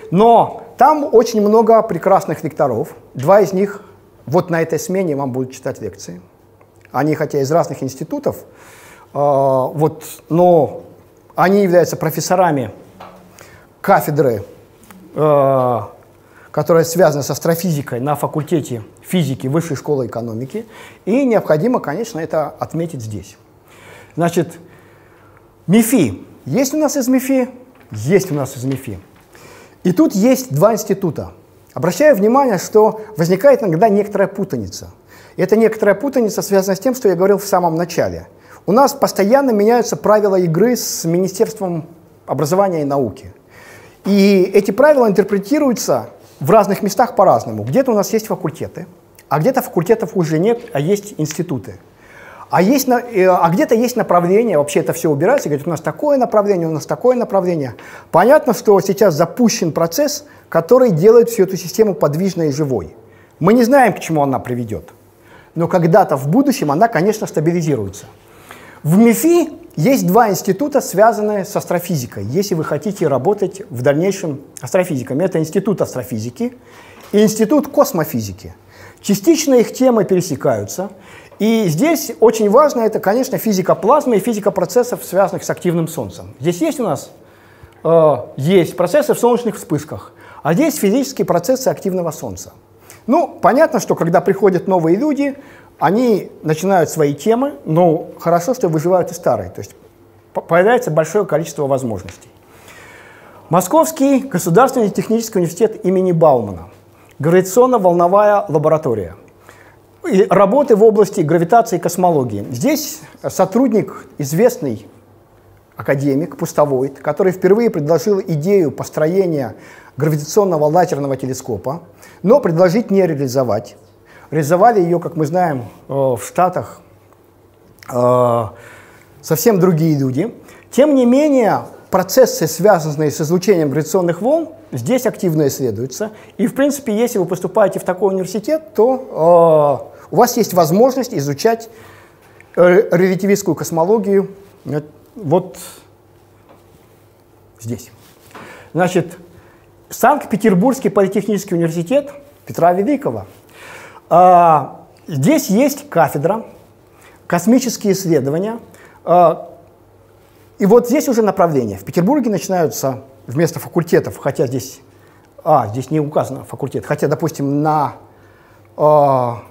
Но там очень много прекрасных лекторов. Два из них вот на этой смене вам будут читать лекции. Они, хотя из разных институтов, вот, но они являются профессорами кафедры, которая связана с астрофизикой на факультете физики Высшей школы экономики. И необходимо, конечно, это отметить здесь. Значит, МИФИ. Есть у нас из МИФИ? Есть у нас из МИФИ. И тут есть два института. Обращаю внимание, что возникает иногда некоторая путаница. И эта некоторая путаница связана с тем, что я говорил в самом начале. У нас постоянно меняются правила игры с Министерством образования и науки. И эти правила интерпретируются в разных местах по-разному. Где-то у нас есть факультеты, а где-то факультетов уже нет, а есть институты. А где-то есть направление, вообще это все убирается, говорит, у нас такое направление, у нас такое направление. Понятно, что сейчас запущен процесс, который делает всю эту систему подвижной и живой. Мы не знаем, к чему она приведет, но когда-то в будущем она, конечно, стабилизируется. В МИФИ есть два института, связанные с астрофизикой, если вы хотите работать в дальнейшем астрофизиками. Это Институт астрофизики и Институт космофизики. Частично их темы пересекаются. И здесь очень важно, это, конечно, физика плазмы и физика процессов, связанных с активным Солнцем. Здесь есть у нас есть процессы в солнечных вспышках, а здесь физические процессы активного Солнца. Ну, понятно, что когда приходят новые люди, они начинают свои темы, но хорошо, что выживают и старые. То есть появляется большое количество возможностей. Московский государственный технический университет имени Баумана. Гравитационно-волновая лаборатория. И работы в области гравитации и космологии. Здесь сотрудник, известный академик Пустовойт, который впервые предложил идею построения гравитационного лазерного телескопа, но предложить не реализовать. Реализовали ее, как мы знаем, в Штатах совсем другие люди. Тем не менее, процессы, связанные с излучением гравитационных волн, здесь активно исследуются. И, в принципе, если вы поступаете в такой университет, то у вас есть возможность изучать релятивистскую космологию вот здесь. Значит, Санкт-Петербургский политехнический университет Петра Великого. Здесь есть кафедра, космические исследования, и вот здесь уже направление. В Петербурге начинаются вместо факультетов, хотя здесь, здесь не указано факультет, хотя, допустим, в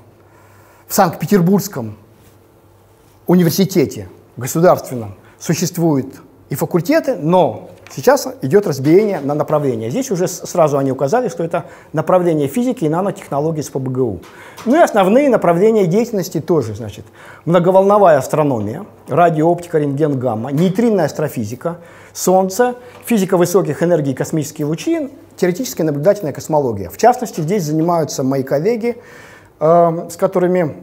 Санкт-Петербургском университете государственном существуют и факультеты, но сейчас идет разбиение на направления. Здесь уже сразу они указали, что это направление физики и нанотехнологии с ПБГУ. Ну и основные направления деятельности тоже, значит, многоволновая астрономия, радиооптика, рентген-гамма, нейтринная астрофизика, Солнце, физика высоких энергий, космические лучи, теоретическая наблюдательная космология. В частности, здесь занимаются мои коллеги, с которыми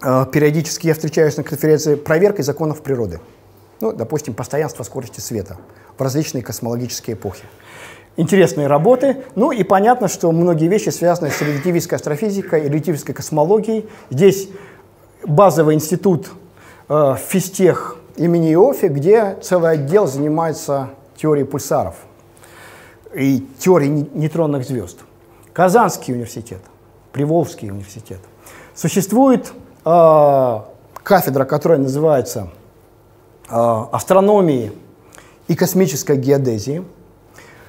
периодически я встречаюсь на конференции, проверкой законов природы. Ну, допустим, постоянство скорости света в различные космологические эпохи. Интересные работы. Ну и понятно, что многие вещи связаны с релятивистской астрофизикой, релятивистской космологией. Здесь базовый институт физтех имени Иоффе, где целый отдел занимается теорией пульсаров и теорией нейтронных звезд. Казанский университет, Приволжский университет. Существует кафедра, которая называется астрономии и космической геодезии,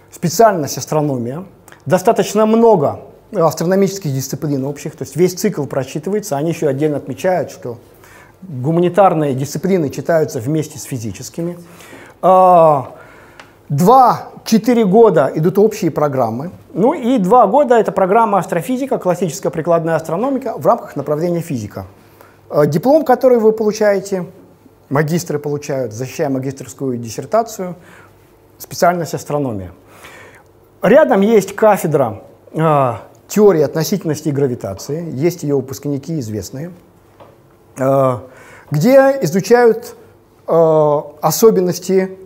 специальность астрономия, достаточно много астрономических дисциплин общих, то есть весь цикл прочитывается, они еще отдельно отмечают, что гуманитарные дисциплины читаются вместе с физическими. 2-4 года идут общие программы, ну и 2 года это программа астрофизика, классическая прикладная астрономика в рамках направления физика. Диплом, который вы получаете, магистры получают, защищая магистерскую диссертацию, специальность астрономия. Рядом есть кафедра теории относительности и гравитации, есть ее выпускники известные, где изучают особенности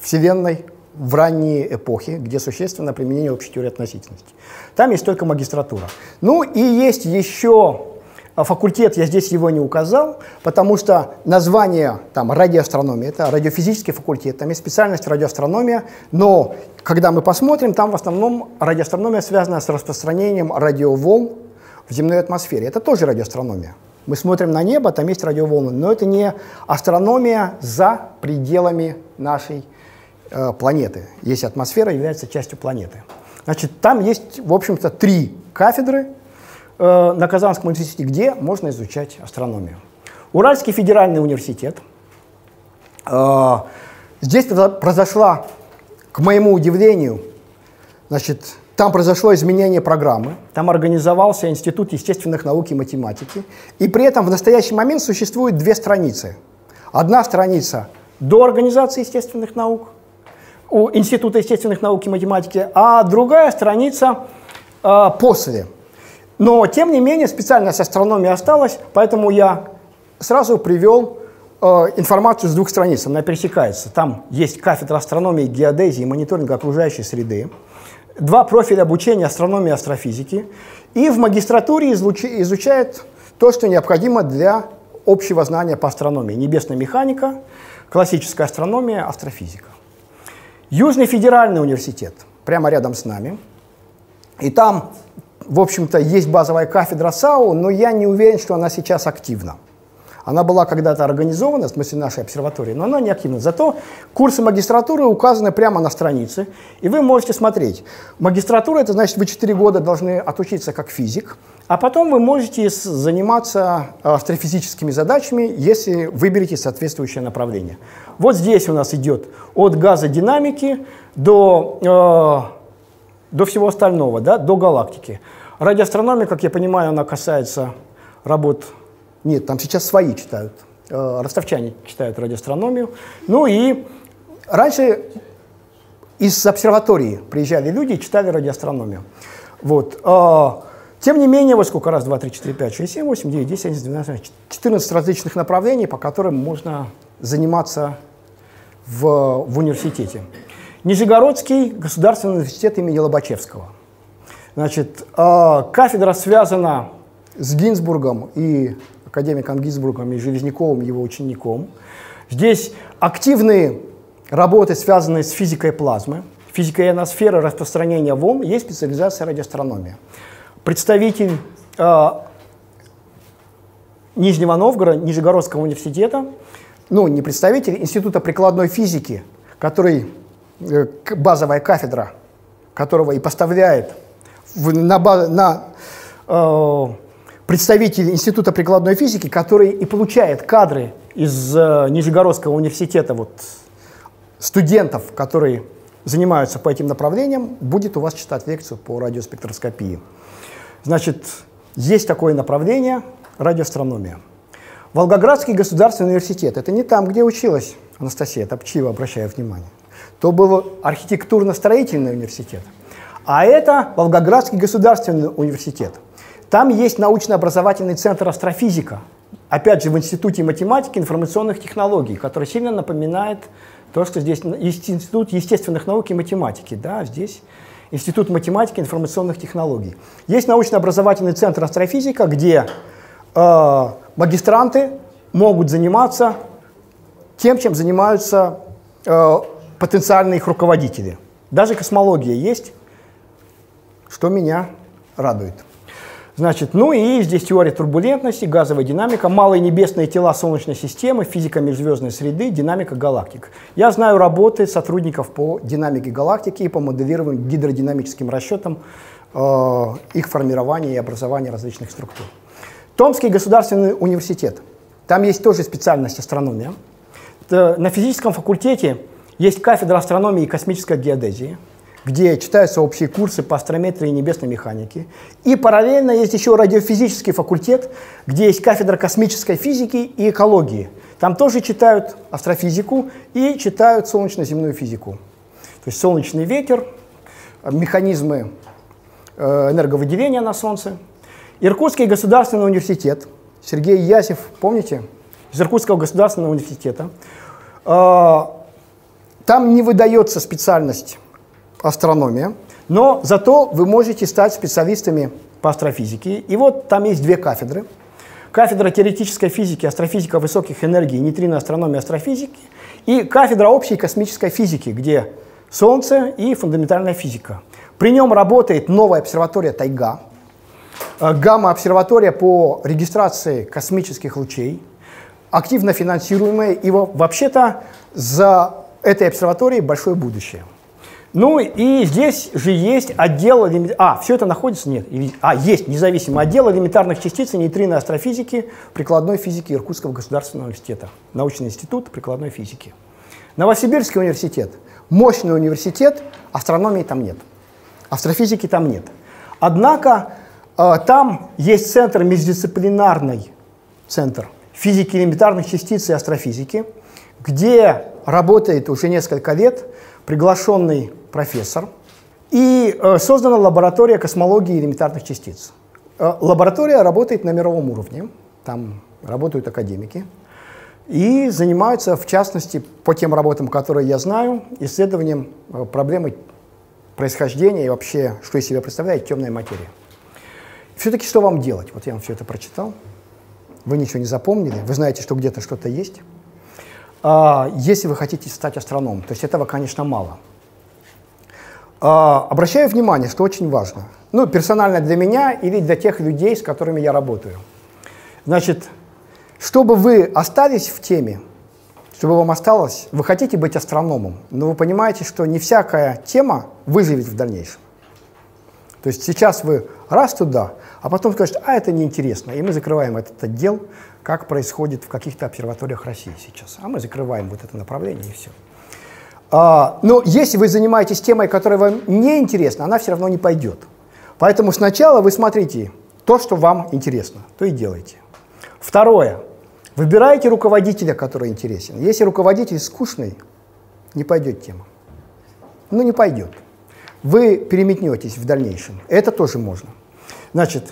Вселенной в ранние эпохи, где существенно применение общей теории относительности. Там есть только магистратура. Ну и есть еще факультет, я здесь его не указал, потому что название там радиоастрономия, это радиофизический факультет, там есть специальность радиоастрономия, но когда мы посмотрим, там в основном радиоастрономия связана с распространением радиоволн в земной атмосфере. Это тоже радиоастрономия. Мы смотрим на небо, там есть радиоволны, но это не астрономия за пределами нашей планеты. Есть атмосфера, является частью планеты. Значит, там есть, в общем-то, три кафедры на Казанском университете, где можно изучать астрономию. Уральский федеральный университет. Здесь произошла, к моему удивлению, значит, там произошло изменение программы, там организовался Институт естественных наук и математики, и при этом в настоящий момент существует две страницы. Одна страница до организации естественных наук, у Института естественных наук и математики, а другая страница после. Но, тем не менее, специальность астрономии осталась, поэтому я сразу привел информацию с двух страниц, она пересекается. Там есть кафедра астрономии, геодезии и мониторинга окружающей среды. Два профиля обучения астрономии и астрофизики, и в магистратуре изучает то, что необходимо для общего знания по астрономии. Небесная механика, классическая астрономия, астрофизика. Южный федеральный университет, прямо рядом с нами. И там, в общем-то, есть базовая кафедра САУ, но я не уверен, что она сейчас активна. Она была когда-то организована, в смысле нашей обсерватории, но она не активна. Зато курсы магистратуры указаны прямо на странице, и вы можете смотреть. Магистратура – это значит, вы 4 года должны отучиться как физик, а потом вы можете заниматься астрофизическими задачами, если выберете соответствующее направление. Вот здесь у нас идет от газодинамики до всего остального, да, до галактики. Радиоастрономия, как я понимаю, она касается работ... Нет, там сейчас свои читают, ростовчане читают радиоастрономию. Ну и раньше из обсерватории приезжали люди и читали радиоастрономию. Вот. Тем не менее, вот сколько раз, 2, 3, 4, 5, 6, 7, 8, 9, 10, 11, 12, 14 различных направлений, по которым можно заниматься в университете. Нижегородский государственный университет имени Лобачевского. Значит, кафедра связана с Гинзбургом и... академиком Гинзбургом и Железняковым, его учеником. Здесь активные работы, связанные с физикой плазмы, физикой ионосферы, распространения волн, есть специализация радиоастрономия. Представитель Нижнего Новгорода, Нижегородского университета, ну, не представитель, Института прикладной физики, который, базовая кафедра которого и поставляет представитель Института прикладной физики, который и получает кадры из Нижегородского университета, вот, студентов, которые занимаются по этим направлениям, будет у вас читать лекцию по радиоспектроскопии. Значит, есть такое направление – радиоастрономия. Волгоградский государственный университет – это не там, где училась Анастасия Топчиева, обращаю внимание. То был архитектурно-строительный университет, а это Волгоградский государственный университет. Там есть научно-образовательный центр астрофизика, опять же, в Институте математики и информационных технологий, который сильно напоминает то, что здесь есть Институт естественных наук и математики, да, здесь Институт математики и информационных технологий. Есть научно-образовательный центр астрофизика, где магистранты могут заниматься тем, чем занимаются потенциальные их руководители. Даже космология есть, что меня радует. Значит, ну и здесь теория турбулентности, газовая динамика, малые небесные тела Солнечной системы, физика межзвездной среды, динамика галактик. Я знаю работы сотрудников по динамике галактики и по моделированию гидродинамическим расчетам их формирования и образования различных структур. Томский государственный университет. Там есть тоже специальность астрономия. На физическом факультете есть кафедра астрономии и космической геодезии, где читаются общие курсы по астрометрии и небесной механике. И параллельно есть еще радиофизический факультет, где есть кафедра космической физики и экологии. Там тоже читают астрофизику и читают солнечно-земную физику. То есть солнечный ветер, механизмы энерговыделения на Солнце. Иркутский государственный университет. Сергей Ясев, помните, из Иркутского государственного университета. Там не выдается специальность астрономия, но зато вы можете стать специалистами по астрофизике. И вот там есть две кафедры. Кафедра теоретической физики, астрофизика высоких энергий, нейтрино астрономия, астрофизики. И кафедра общей космической физики, где Солнце и фундаментальная физика. При нем работает новая обсерватория Тайга, гамма-обсерватория по регистрации космических лучей, активно финансируемая, и вообще-то за этой обсерваторией большое будущее. Ну и здесь же есть отдел... все это находится? Нет. Есть независимый отдел элементарных частиц и нейтрино астрофизики прикладной физики Иркутского государственного университета, научный институт прикладной физики. Новосибирский университет, мощный университет, астрономии там нет, астрофизики там нет. Однако там есть центр, междисциплинарный центр физики элементарных частиц и астрофизики, где работает уже несколько лет приглашенный профессор, и создана лаборатория космологии элементарных частиц. Лаборатория работает на мировом уровне, там работают академики, и занимаются, в частности, по тем работам, которые я знаю, исследованием проблемы происхождения и вообще, что из себя представляет темная материя. Все-таки что вам делать? Вот я вам все это прочитал. Вы ничего не запомнили, вы знаете, что где-то что-то есть. Если вы хотите стать астрономом, то есть этого, конечно, мало. Обращаю внимание, что очень важно. Ну, персонально для меня или для тех людей, с которыми я работаю. Значит, чтобы вы остались в теме, чтобы вам осталось, вы хотите быть астрономом, но вы понимаете, что не всякая тема выживет в дальнейшем. То есть сейчас вы раз туда, а потом скажете, а это неинтересно, и мы закрываем этот отдел, как происходит в каких-то обсерваториях России сейчас. А мы закрываем вот это направление и все. Но если вы занимаетесь темой, которая вам не интересна, она все равно не пойдет. Поэтому сначала вы смотрите то, что вам интересно, то и делайте. Второе. Выбирайте руководителя, который интересен. Если руководитель скучный, не пойдет тема. Ну, не пойдет. Вы переметнетесь в дальнейшем. Это тоже можно. Значит,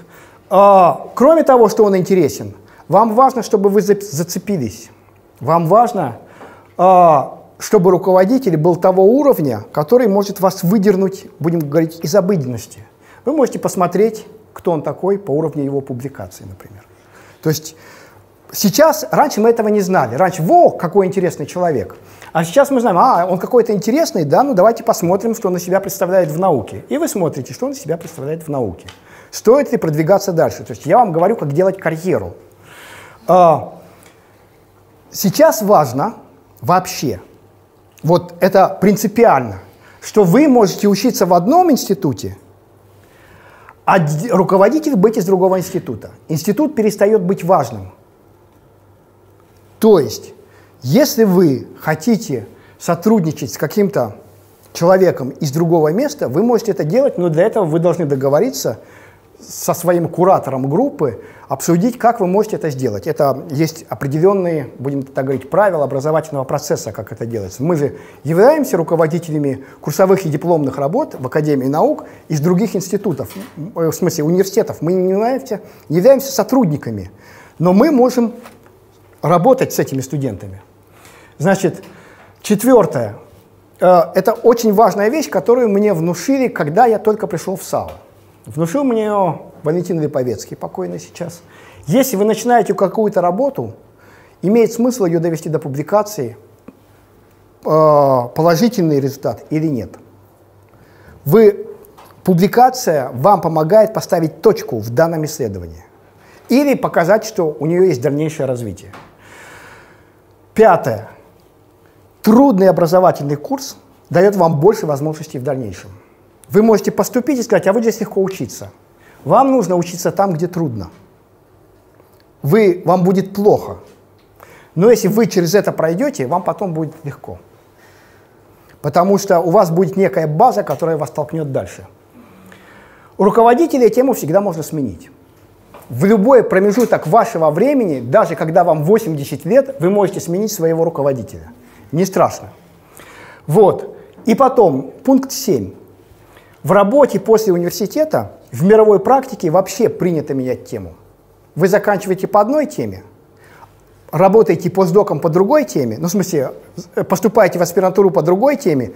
кроме того, что он интересен, вам важно, чтобы вы зацепились. Вам важно, чтобы руководитель был того уровня, который может вас выдернуть, будем говорить, из обыденности. Вы можете посмотреть, кто он такой по уровню его публикации, например. То есть сейчас, раньше мы этого не знали. Раньше, во, какой интересный человек. А сейчас мы знаем, он какой-то интересный, да, ну давайте посмотрим, что он из себя представляет в науке. И вы смотрите, что он из себя представляет в науке. Стоит ли продвигаться дальше? То есть я вам говорю, как делать карьеру. Сейчас важно вообще, вот это принципиально, что вы можете учиться в одном институте, а руководитель быть из другого института. Институт перестает быть важным. То есть, если вы хотите сотрудничать с каким-то человеком из другого места, вы можете это делать, но для этого вы должны договориться со своим куратором группы, обсудить, как вы можете это сделать. Это есть определенные, будем так говорить, правила образовательного процесса, как это делается. Мы же являемся руководителями курсовых и дипломных работ в Академии наук из других институтов, в смысле университетов. Мы не являемся сотрудниками, но мы можем работать с этими студентами. Значит, четвертое. Это очень важная вещь, которую мне внушили, когда я только пришел в САУ. Внушил мне Валентин Липовецкий, покойный сейчас. Если вы начинаете какую-то работу, имеет смысл ее довести до публикации, положительный результат или нет. Публикация вам помогает поставить точку в данном исследовании или показать, что у нее есть дальнейшее развитие. Пятое. Трудный образовательный курс дает вам больше возможностей в дальнейшем. Вы можете поступить и сказать, а вот здесь легко учиться. Вам нужно учиться там, где трудно. Вам будет плохо. Но если вы через это пройдете, вам потом будет легко. Потому что у вас будет некая база, которая вас толкнет дальше. У руководителя тему всегда можно сменить. В любой промежуток вашего времени, даже когда вам 80 лет, вы можете сменить своего руководителя. Не страшно. Вот. И потом, пункт 7. В работе после университета в мировой практике вообще принято менять тему. Вы заканчиваете по одной теме, работаете постдоком по другой теме, ну, в смысле, поступаете в аспирантуру по другой теме,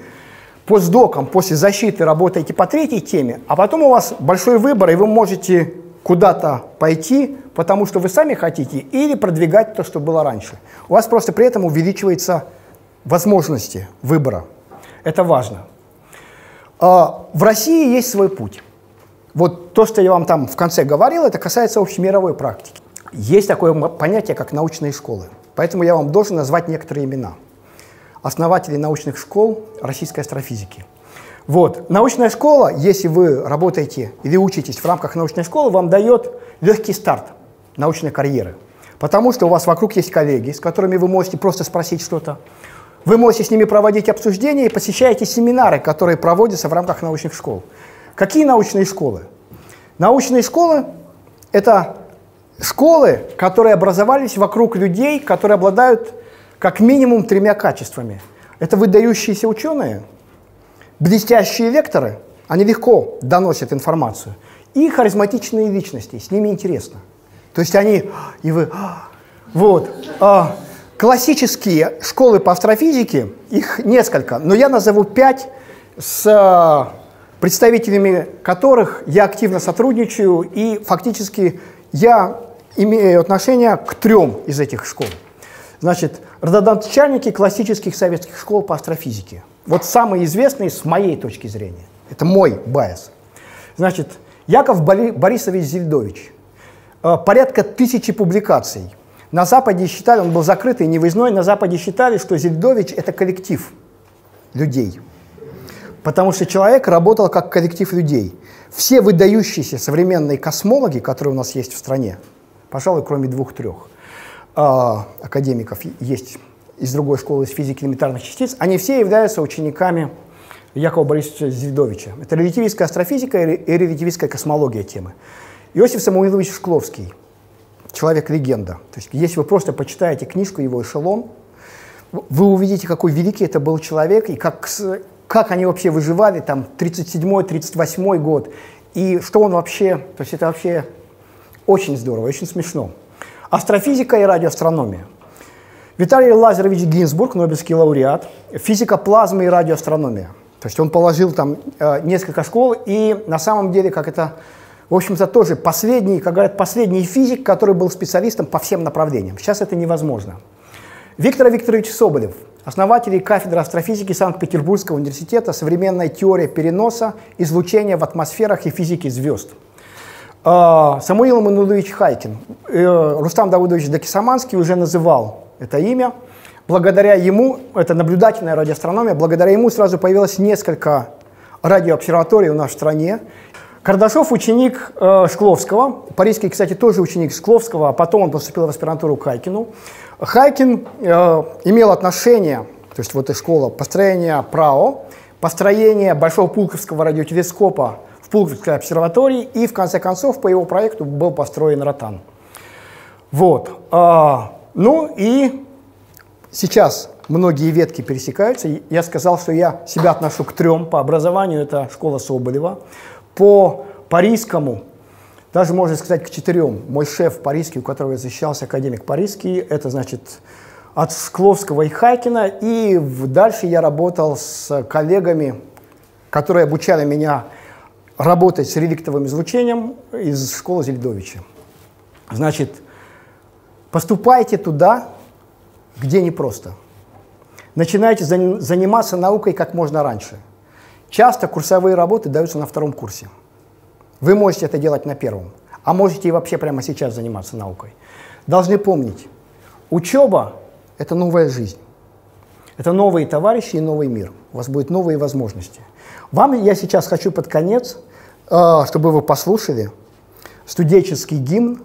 постдоком после защиты работаете по третьей теме, а потом у вас большой выбор, и вы можете куда-то пойти, потому что вы сами хотите, или продвигать то, что было раньше. У вас просто при этом увеличиваются возможности выбора. Это важно. В России есть свой путь. Вот то, что я вам там в конце говорил, это касается общемировой практики. Есть такое понятие, как научные школы. Поэтому я вам должен назвать некоторые имена основателей научных школ российской астрофизики. Вот. Научная школа, если вы работаете или учитесь в рамках научной школы, вам дает легкий старт научной карьеры. Потому что у вас вокруг есть коллеги, с которыми вы можете просто спросить что-то. Вы можете с ними проводить обсуждения и посещаете семинары, которые проводятся в рамках научных школ. Какие научные школы? Научные школы – это школы, которые образовались вокруг людей, которые обладают как минимум тремя качествами. Это выдающиеся ученые, блестящие лекторы, они легко доносят информацию, и харизматичные личности, с ними интересно. То есть они… и вы… Вот. Классические школы по астрофизике, их несколько, но я назову 5, с представителями которых я активно сотрудничаю, и фактически я имею отношение к 3 из этих школ. Значит, родоначальники классических советских школ по астрофизике. Вот самые известные с моей точки зрения. Это мой байс. Значит, Яков Борисович Зельдович. Порядка 1000 публикаций. На Западе считали, он был закрытый, невыездной, на Западе считали, что Зельдович – это коллектив людей. Потому что человек работал как коллектив людей. Все выдающиеся современные космологи, которые у нас есть в стране, пожалуй, кроме 2-3 академиков есть из другой школы, из физики элементарных частиц, они все являются учениками Якова Борисовича Зельдовича. Это релятивистская астрофизика и релятивистская космология темы. Иосиф Самуилович Шкловский. Человек-легенда. То есть, если вы просто почитаете книжку его «Эшелон», вы увидите, какой великий это был человек, и как они вообще выживали, там, 1937-1938 год, и что он вообще… То есть, это вообще очень здорово, очень смешно. Астрофизика и радиоастрономия. Виталий Лазаревич Гинзбург, Нобелевский лауреат, физика плазмы и радиоастрономия. То есть, он положил там несколько школ, и на самом деле, как это… В общем-то, тоже последний, как говорят, последний физик, который был специалистом по всем направлениям. Сейчас это невозможно. Виктор Викторович Соболев, основатель кафедры астрофизики Санкт-Петербургского университета, современная теория переноса, излучения в атмосферах и физики звезд. Самуил Манудович Хайкин, Рустам Давыдович Дакисаманский уже называл это имя. Благодаря ему, это наблюдательная радиоастрономия, благодаря ему сразу появилось несколько радиообсерваторий у нас в стране. Кардашов – ученик Шкловского, парижский, кстати, тоже ученик Шкловского, а потом он поступил в аспирантуру к Хайкину. Хайкин имел отношение, то есть вот и школа, построение ПРАО, построение Большого Пулковского радиотелескопа в Пулковской обсерватории, и в конце концов по его проекту был построен РАТАН. Вот. Ну и сейчас многие ветки пересекаются. Я сказал, что я себя отношу к 3 по образованию, это школа Соболева. По парижскому, даже можно сказать к 4. Мой шеф парижский, у которого я защищался, академик парижский, это значит от Шкловского и Хайкина. И дальше я работал с коллегами, которые обучали меня работать с реликтовым излучением из школы Зельдовича. Значит, поступайте туда, где непросто. Начинайте заниматься наукой как можно раньше. Часто курсовые работы даются на 2 курсе. Вы можете это делать на 1, а можете и вообще прямо сейчас заниматься наукой. Должны помнить, учеба – это новая жизнь. Это новые товарищи и новый мир. У вас будут новые возможности. Вам я сейчас хочу под конец, чтобы вы послушали студенческий гимн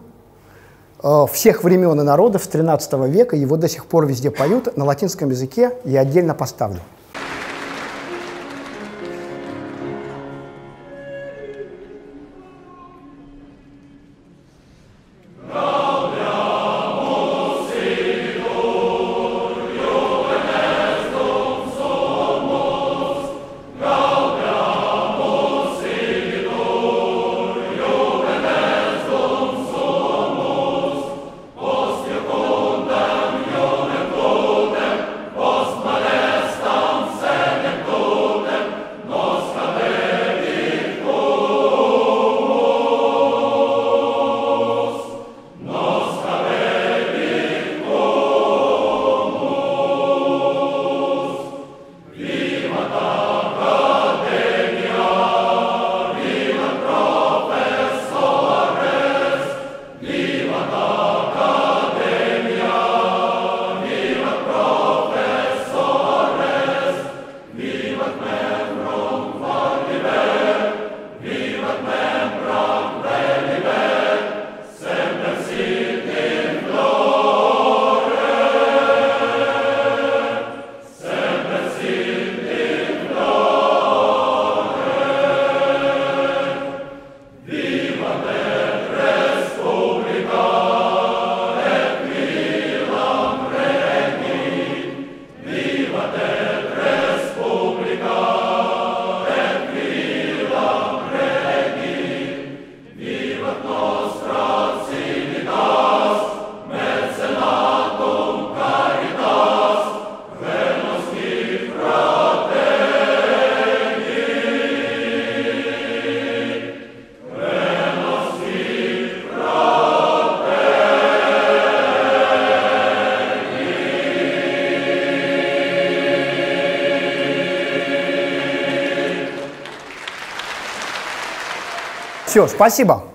всех времен и народов с 13 века. Его до сих пор везде поют на латинском языке. Я отдельно поставлю. Все, спасибо.